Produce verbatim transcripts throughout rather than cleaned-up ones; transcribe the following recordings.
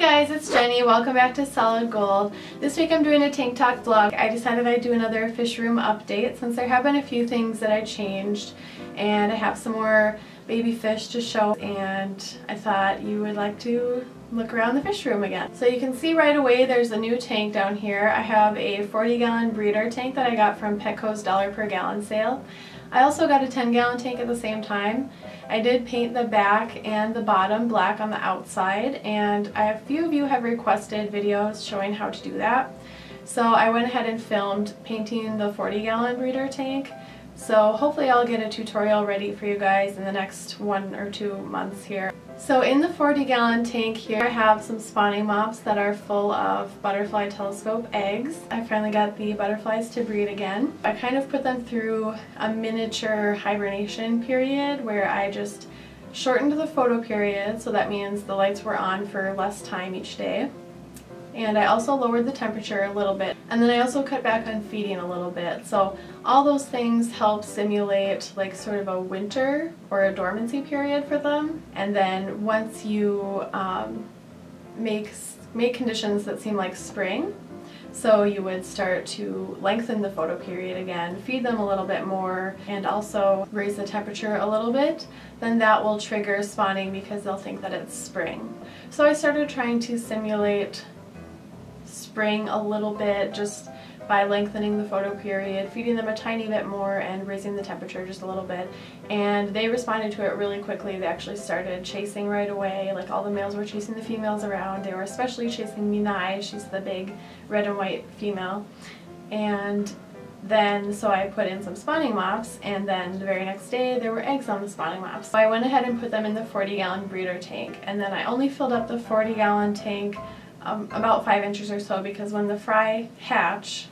guys, it's Jenny. Welcome back to Solid Gold. This week I'm doing a Tank Talk vlog. I decided I'd do another fish room update since there have been a few things that I changed, and I have some more baby fish to show, and I thought you would like to look around the fish room again. So you can see right away there's a new tank down here. I have a forty gallon breeder tank that I got from Petco's dollar per gallon sale. I also got a ten gallon tank at the same time. I did paint the back and the bottom black on the outside, and I, a few of you have requested videos showing how to do that. So I went ahead and filmed painting the forty gallon breeder tank. So hopefully I'll get a tutorial ready for you guys in the next one or two months here. So in the forty gallon tank here, I have some spawning mops that are full of butterfly telescope eggs. I finally got the butterflies to breed again. I kind of put them through a miniature hibernation period where I just shortened the photo period, so that means the lights were on for less time each day. And I also lowered the temperature a little bit, and then I also cut back on feeding a little bit. So all those things help simulate like sort of a winter or a dormancy period for them. And then once you um, make, make conditions that seem like spring, so you would start to lengthen the photo period again, feed them a little bit more, and also raise the temperature a little bit, then that will trigger spawning because they'll think that it's spring. So I started trying to simulate spring a little bit just by lengthening the photo period, feeding them a tiny bit more, and raising the temperature just a little bit, and they responded to it really quickly. They actually started chasing right away. Like, all the males were chasing the females around. They were especially chasing Minai. She's the big red and white female. And then so I put in some spawning mops, and then the very next day there were eggs on the spawning mops. So I went ahead and put them in the forty gallon breeder tank, and then I only filled up the forty gallon tank Um, about five inches or so, because when the fry hatch,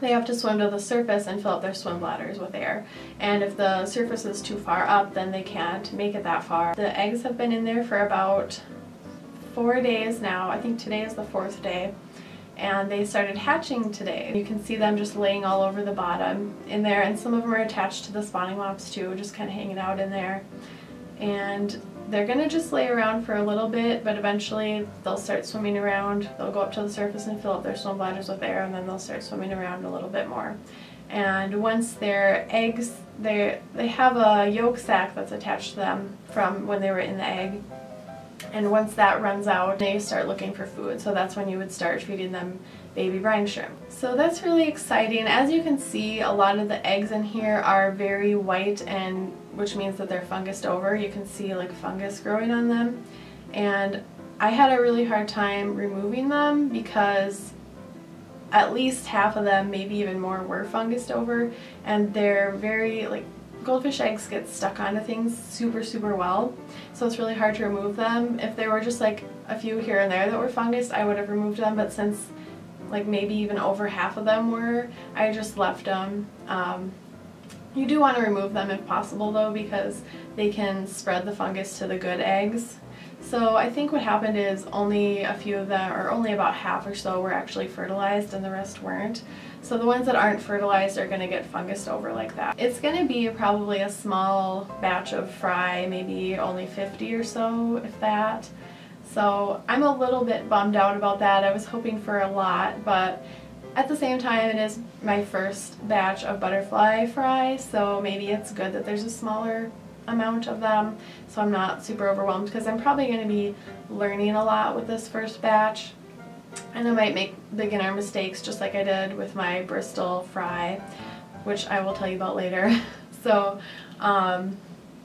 they have to swim to the surface and fill up their swim bladders with air, and if the surface is too far up, then they can't make it that far. The eggs have been in there for about four days now. I think today is the fourth day, and they started hatching today. You can see them just laying all over the bottom in there, and some of them are attached to the spawning mops too, just kind of hanging out in there. And they're going to just lay around for a little bit, but eventually they'll start swimming around. They'll go up to the surface and fill up their swim bladders with air, and then they'll start swimming around a little bit more. And once their eggs, they they have a yolk sac that's attached to them from when they were in the egg. And once that runs out, they start looking for food, so that's when you would start feeding them baby brine shrimp. So that's really exciting. As you can see, a lot of the eggs in here are very white, and which means that they're fungused over. You can see like fungus growing on them, and I had a really hard time removing them because at least half of them, maybe even more, were fungused over, and they're very like goldfish eggs get stuck onto things super super well, so it's really hard to remove them. If there were just like a few here and there that were fungus, I would have removed them, but since like maybe even over half of them were, I just left them. Um, you do want to remove them if possible though, because they can spread the fungus to the good eggs. So I think what happened is only a few of them, or only about half or so, were actually fertilized, and the rest weren't. So the ones that aren't fertilized are going to get fungused over like that. It's going to be probably a small batch of fry, maybe only fifty or so, if that. So I'm a little bit bummed out about that. I was hoping for a lot, but at the same time, it is my first batch of butterfly fry, so maybe it's good that there's a smaller amount of them, so I'm not super overwhelmed, because I'm probably going to be learning a lot with this first batch, and I might make beginner mistakes just like I did with my Bristol fry, which I will tell you about later. So um,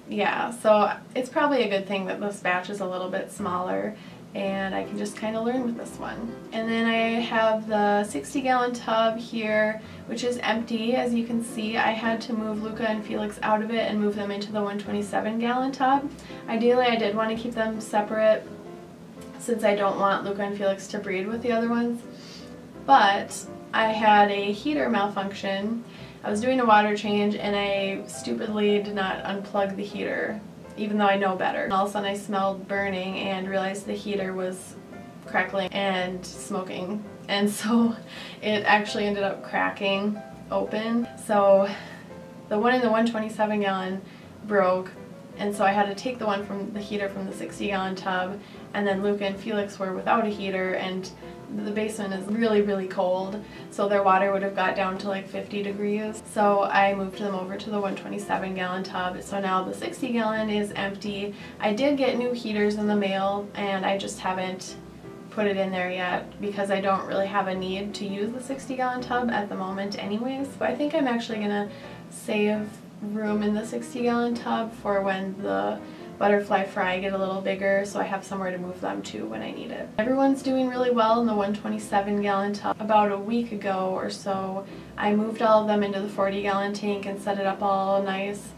yeah, so it's probably a good thing that this batch is a little bit smaller, and I can just kind of learn with this one. And then I have the sixty gallon tub here, which is empty. As you can see, I had to move Luca and Felix out of it and move them into the one twenty-seven gallon tub. Ideally, I did want to keep them separate since I don't want Luca and Felix to breed with the other ones, but I had a heater malfunction. I was doing a water change, and I stupidly did not unplug the heater, even though I know better. All of a sudden I smelled burning and realized the heater was crackling and smoking, and so it actually ended up cracking open. So the one in the one twenty-seven gallon broke, and so I had to take the one from the heater from the sixty gallon tub and then Luca and Felix were without a heater, and the basement is really, really cold, so their water would have got down to like fifty degrees. So I moved them over to the one twenty-seven gallon tub, so now the sixty gallon is empty. I did get new heaters in the mail, and I just haven't put it in there yet because I don't really have a need to use the sixty gallon tub at the moment anyways. But I think I'm actually gonna save room in the sixty gallon tub for when the butterfly fry get a little bigger, so I have somewhere to move them to when I need it. Everyone's doing really well in the one twenty-seven gallon tub. About a week ago or so, I moved all of them into the forty gallon tank and set it up all nice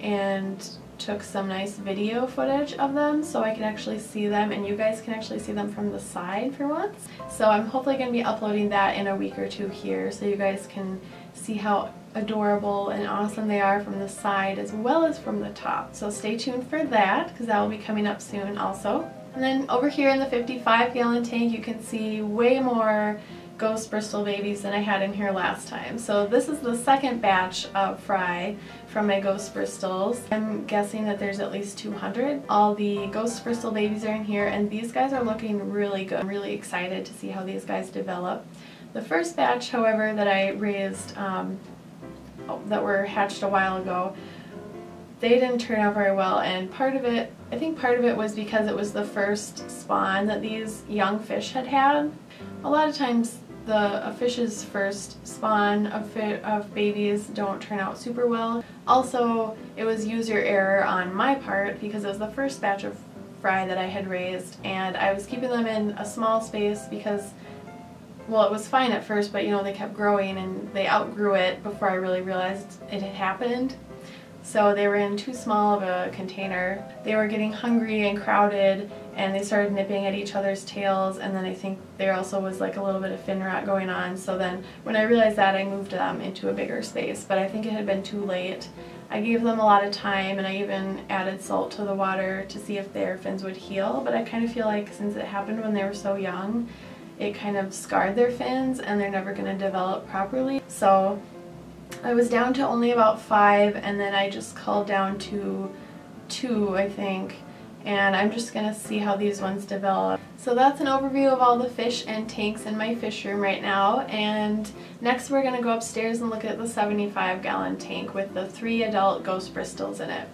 and took some nice video footage of them, so I can actually see them and you guys can actually see them from the side for once. So I'm hopefully going to be uploading that in a week or two here, so you guys can see how adorable and awesome they are from the side as well as from the top. So stay tuned for that because that will be coming up soon also. And then over here in the fifty-five gallon tank, you can see way more ghost bristol babies than I had in here last time. So this is the second batch of fry from my ghost bristles. I'm guessing that there's at least two hundred. All the ghost bristol babies are in here, and these guys are looking really good. I'm really excited to see how these guys develop. The first batch, however, that I raised, um, oh, that were hatched a while ago, they didn't turn out very well, and part of it, I think part of it was because it was the first spawn that these young fish had had. A lot of times the a fish's first spawn of, fi of babies don't turn out super well. Also, it was user error on my part because it was the first batch of fry that I had raised, and I was keeping them in a small space because, well, it was fine at first, but you know, they kept growing and they outgrew it before I really realized it had happened. So they were in too small of a container. They were getting hungry and crowded, and they started nipping at each other's tails, and then I think there also was like a little bit of fin rot going on. So then when I realized that, I moved them into a bigger space, but I think it had been too late. I gave them a lot of time, and I even added salt to the water to see if their fins would heal, but I kind of feel like since it happened when they were so young, it kind of scarred their fins and they're never going to develop properly. So I was down to only about five, and then I just culled down to two, I think, and I'm just going to see how these ones develop. So that's an overview of all the fish and tanks in my fish room right now, and next we're going to go upstairs and look at the seventy-five gallon tank with the three adult ghost bristles in it.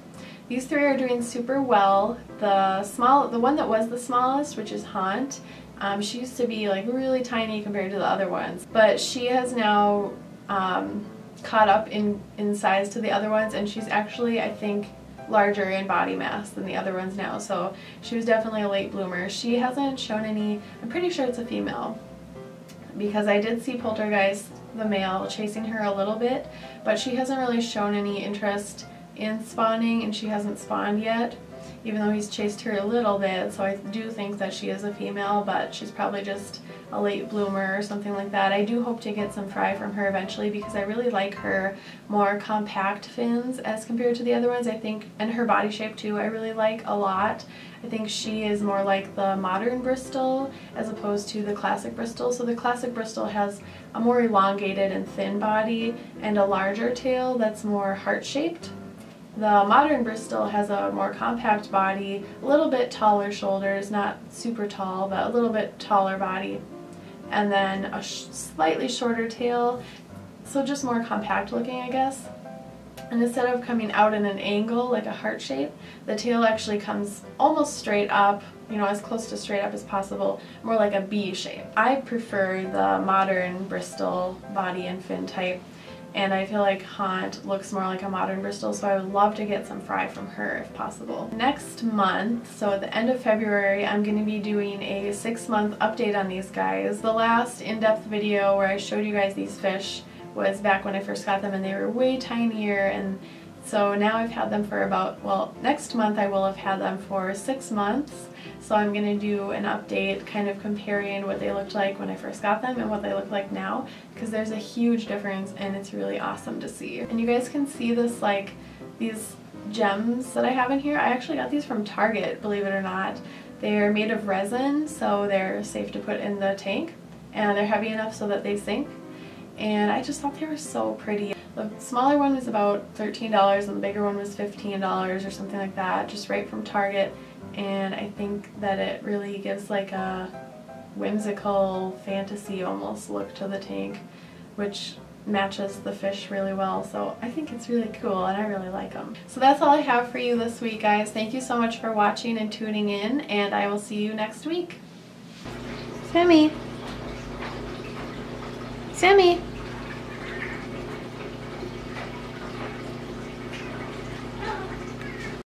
These three are doing super well. The small, the one that was the smallest, which is Haunt, um, she used to be like really tiny compared to the other ones, but she has now um, caught up in, in size to the other ones, and she's actually, I think, larger in body mass than the other ones now, so she was definitely a late bloomer. She hasn't shown any, I'm pretty sure it's a female, because I did see Poltergeist, the male, chasing her a little bit, but she hasn't really shown any interest in spawning, and she hasn't spawned yet, even though he's chased her a little bit, so I do think that she is a female, but she's probably just a late bloomer or something like that. I do hope to get some fry from her eventually because I really like her more compact fins as compared to the other ones, I think, and her body shape too I really like a lot. I think she is more like the modern bristol as opposed to the classic bristol. So the classic bristol has a more elongated and thin body and a larger tail that's more heart-shaped. The modern bristol has a more compact body, a little bit taller shoulders, not super tall, but a little bit taller body, and then a sh slightly shorter tail, so just more compact looking, I guess. And instead of coming out in an angle like a heart shape, the tail actually comes almost straight up, you know, as close to straight up as possible, more like a B shape. I prefer the modern bristol body and fin type, and I feel like Haunt looks more like a modern bristol, so I would love to get some fry from her if possible. Next month, so at the end of February, I'm going to be doing a six month update on these guys. The last in-depth video where I showed you guys these fish was back when I first got them, and they were way tinier, and so now I've had them for about, well, next month I will have had them for six months. So I'm going to do an update kind of comparing what they looked like when I first got them and what they look like now, because there's a huge difference and it's really awesome to see. And you guys can see this, like, these gems that I have in here. I actually got these from Target, believe it or not. They're made of resin, so they're safe to put in the tank, and they're heavy enough so that they sink. And I just thought they were so pretty. The smaller one was about thirteen dollars and the bigger one was fifteen dollars or something like that, just right from Target. and I think that it really gives like a whimsical fantasy almost look to the tank, which matches the fish really well, so I think it's really cool and I really like them. So that's all I have for you this week, guys. Thank you so much for watching and tuning in, and I will see you next week. Sammy! Sammy!